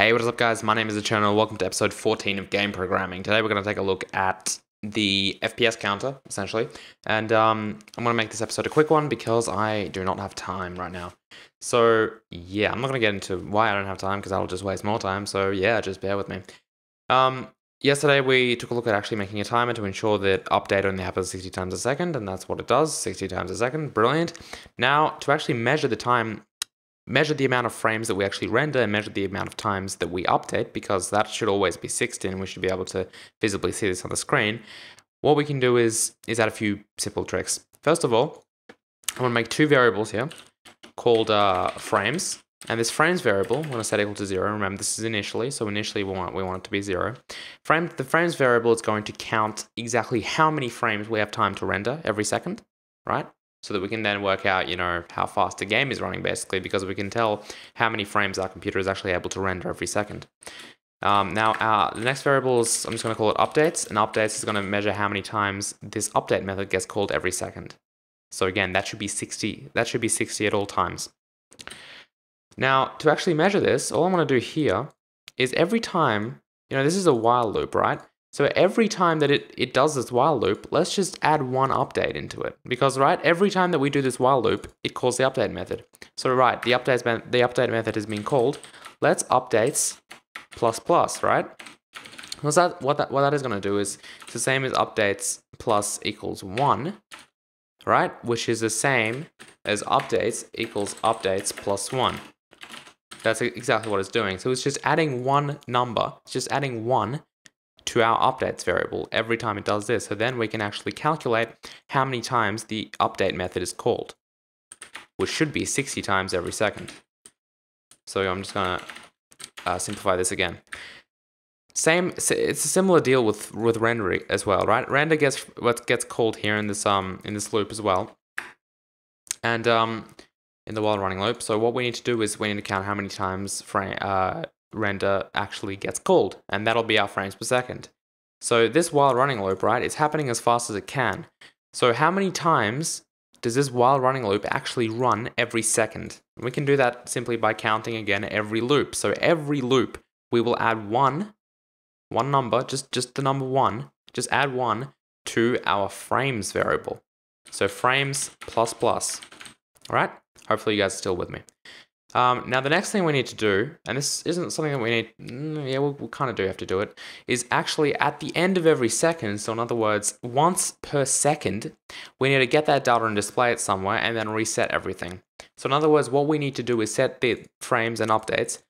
Hey, what is up guys? My name is Eternal. Welcome to episode 14 of Game Programming. Today we're going to take a look at the FPS counter, essentially. And I'm going to make this episode a quick one because I do not have time right now. So yeah, I'm not going to get into why I don't have time because I'll just waste more time. So yeah, just bear with me. Yesterday we took a look at actually making a timer to ensure that update only happens 60 times a second. And that's what it does, 60 times a second. Brilliant. Now to actually measure the time, measure the amount of frames that we actually render and measure the amount of times that we update, because that should always be 60 and we should be able to visibly see this on the screen. What we can do is add a few simple tricks. First of all, I'm gonna make two variables here called frames. And this frames variable, I'm gonna set equal to 0. Remember, this is initially, so initially we want it to be 0. The frames variable is going to count exactly how many frames we have time to render every second, right? So that we can then work out, you know, how fast the game is running, basically, because we can tell how many frames our computer is actually able to render every second. The next variable is, I'm just going to call it updates, and updates is going to measure how many times this update method gets called every second. So again, that should be 60. That should be 60 at all times. Now, to actually measure this, all I'm going to do here is every time, you know, this is a while loop, right? So every time that it does this while loop, let's just add one update into it. Because, right, every time that we do this while loop, it calls the update method. So, right, the update method has been called. Let's updates plus plus, right? Because what that is going to do is it's the same as updates plus equals 1, right? Which is the same as updates equals updates plus 1. That's exactly what it's doing. So it's just adding one number. It's just adding 1 to our updates variable every time it does this. So then we can actually calculate how many times the update method is called, which should be 60 times every second. So I'm just gonna simplify this again. It's a similar deal with rendering as well, right? Render gets what gets called here in this loop as well, and in the while running loop. So what we need to do is we need to count how many times render actually gets called, and that'll be our frames per second. So this while running loop, right, it's happening as fast as it can. So how many times does this while running loop actually run every second? We can do that simply by counting again every loop. So every loop we will add one number, just the number 1, just add 1 to our frames variable. So frames plus plus. All right, hopefully you guys are still with me. Now the next thing we need to do, and this isn't something that we need, yeah, we kind of do have to do it, is actually at the end of every second, so in other words, once per second, we need to get that data and display it somewhere and then reset everything. So in other words, what we need to do is set the frames and updates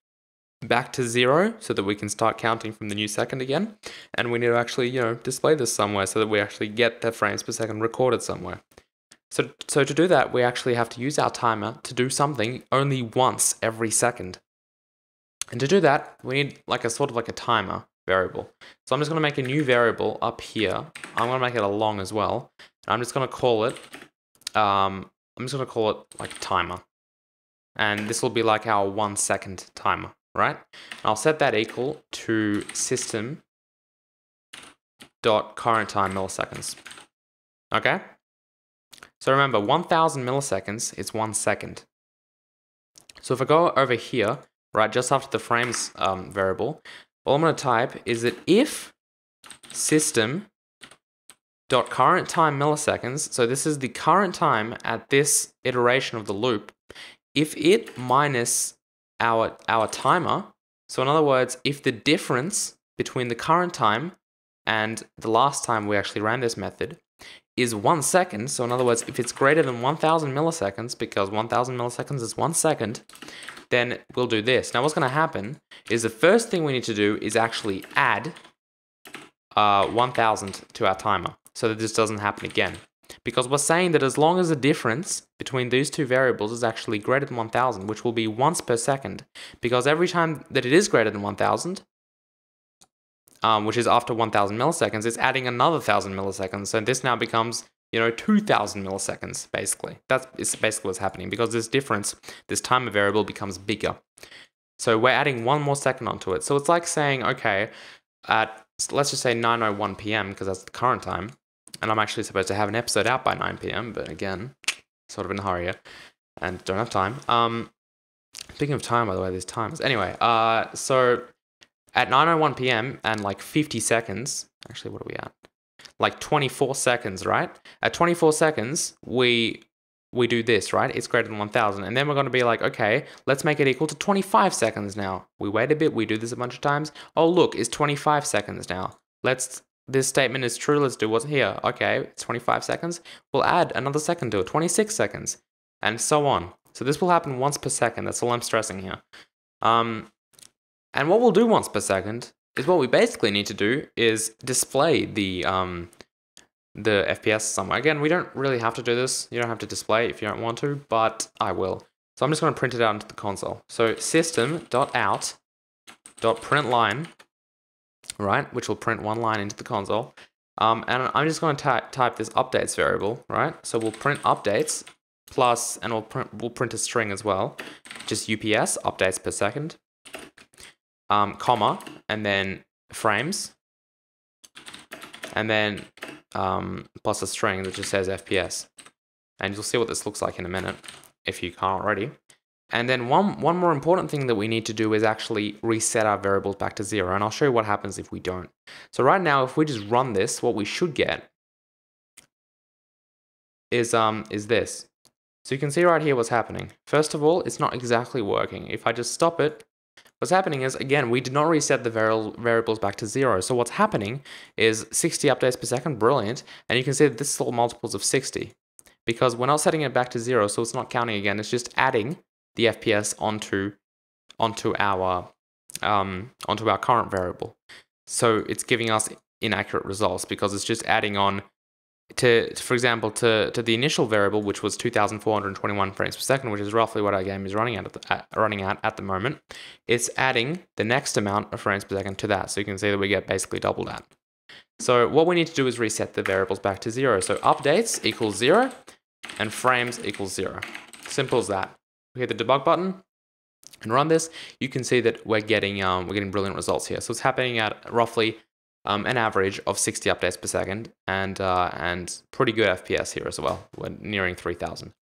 back to 0 so that we can start counting from the new second again. And we need to actually, you know, display this somewhere so that we actually get the frames per second recorded somewhere. So to do that, we actually have to use our timer to do something only once every second. And to do that, we need like a sort of like a timer variable. So I'm just going to make a new variable up here. I'm going to make it a long as well. And I'm just going to call it, like timer. And this will be like our 1 second timer, right? And I'll set that equal to system.currentTime milliseconds. Okay? So remember, 1000 milliseconds is 1 second. So if I go over here, right, just after the frames variable, all I'm going to type is that if system.currentTime milliseconds, so this is the current time at this iteration of the loop, if it minus our timer, so in other words, if the difference between the current time and the last time we actually ran this method is 1 second. So in other words, if it's greater than 1000 milliseconds, because 1000 milliseconds is 1 second, then we'll do this. Now what's going to happen is the first thing we need to do is actually add 1000 to our timer so that this doesn't happen again. Because we're saying that as long as the difference between these two variables is actually greater than 1000, which will be once per second, because every time that it is greater than 1000, which is after 1000 milliseconds, it's adding another 1000 milliseconds. So this now becomes, you know, 2000 milliseconds, basically. That's basically what's happening, because this difference, this timer variable becomes bigger. So we're adding 1 more second onto it. So it's like saying, okay, at, let's just say 9:01 p.m, because that's the current time. And I'm actually supposed to have an episode out by 9 p.m, but again, sort of in a hurry here and don't have time. Speaking of time, by the way, there's times. Anyway, so at 9:01 p.m. and like 50 seconds, actually, what are we at? Like 24 seconds, right? At 24 seconds, we do this, right? It's greater than 1,000. And then we're going to be like, okay, let's make it equal to 25 seconds now. We wait a bit. We do this a bunch of times. Oh, look, it's 25 seconds now. Let's, this statement is true. Let's do what's here. Okay, it's 25 seconds. We'll add another second to it, 26 seconds, and so on. So this will happen once per second. That's all I'm stressing here. And what we'll do once per second is what we basically need to do is display the FPS somewhere. Again, we don't really have to do this. You don't have to display if you don't want to, but I will. So I'm just going to print it out into the console. So system.out.println, right, which will print one line into the console. And I'm just going to type this updates variable, right? So we'll print updates plus, and we'll print a string as well, just UPS, updates per second, comma, and then frames, and then plus a string that just says FPS. And you'll see what this looks like in a minute, if you can't already. And then one more important thing that we need to do is actually reset our variables back to 0, and I'll show you what happens if we don't. So right now, if we just run this, what we should get is this. So you can see right here what's happening. First of all, it's not exactly working. If I just stop it, what's happening is, again, we did not reset the variables back to 0. So what's happening is 60 updates per second, brilliant. And you can see that this is all multiples of 60 because we're not setting it back to 0. So it's not counting again. It's just adding the FPS onto our current variable. So it's giving us inaccurate results because it's just adding on to, for example, to the initial variable, which was 2,421 frames per second, which is roughly what our game is running at the moment. It's adding the next amount of frames per second to that. So you can see that we get basically double that. So what we need to do is reset the variables back to 0. So updates equals 0 and frames equals 0. Simple as that. We hit the debug button and run this. You can see that we're getting brilliant results here. So it's happening at roughly an average of 60 updates per second, and pretty good FPS here as well. We're nearing 3,000.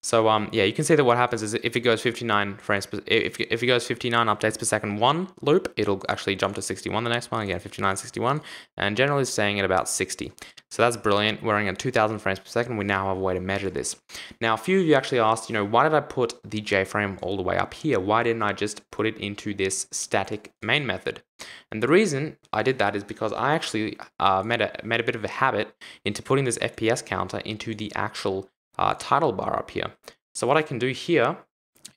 So yeah, you can see that what happens is if it goes 59 frames per, if it goes 59 updates per second one loop, it'll actually jump to 61 the next one, again 59, 61, and generally staying at about 60. So that's brilliant. We're running at 2,000 frames per second. We now have a way to measure this. Now, a few of you actually asked, you know, why did I put the JFrame all the way up here? Why didn't I just put it into this static main method? And the reason I did that is because I actually made a bit of a habit into putting this FPS counter into the actual title bar up here. So what I can do here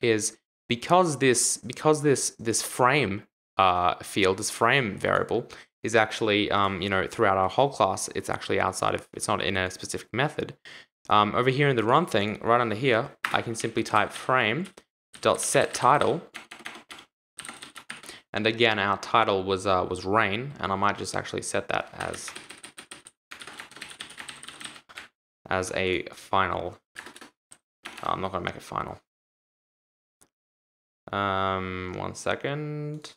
is because this frame field, this frame variable is actually you know, throughout our whole class, it's actually outside of, it's not in a specific method. Over here in the run thing, right under here, I can simply type frame.setTitle. And again, our title was rain, and I might just actually set that as a final. I'm not gonna make it final. 1 second.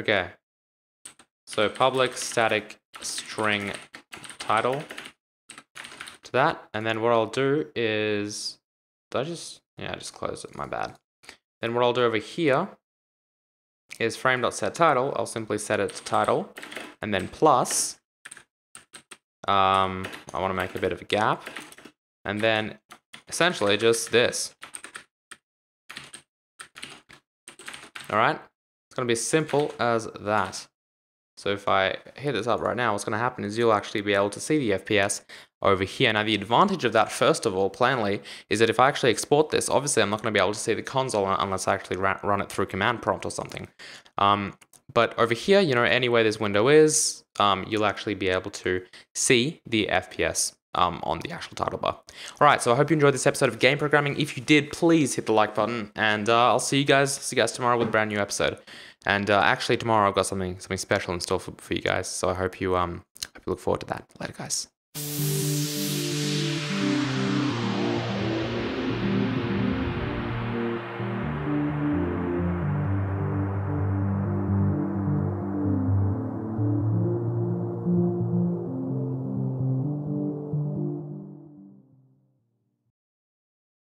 Okay. So public static string title to that, and then what I'll do is, did I just, yeah, I just closed it, my bad. Then what I'll do over here is frame.setTitle. I'll simply set it to title, and then plus, I want to make a bit of a gap, and then essentially just this. All right, it's going to be as simple as that. So if I hit this up right now, what's going to happen is you'll actually be able to see the FPS over here. Now, the advantage of that, first of all, plainly, is that if I actually export this, obviously I'm not going to be able to see the console unless I actually run it through command prompt or something. But over here, you know, anywhere this window is, you'll actually be able to see the FPS on the actual title bar. All right, so I hope you enjoyed this episode of Game Programming. If you did, please hit the like button, and I'll see you guys tomorrow with a brand new episode. And actually, tomorrow I've got something special in store for you guys. So I hope you look forward to that. Later, guys.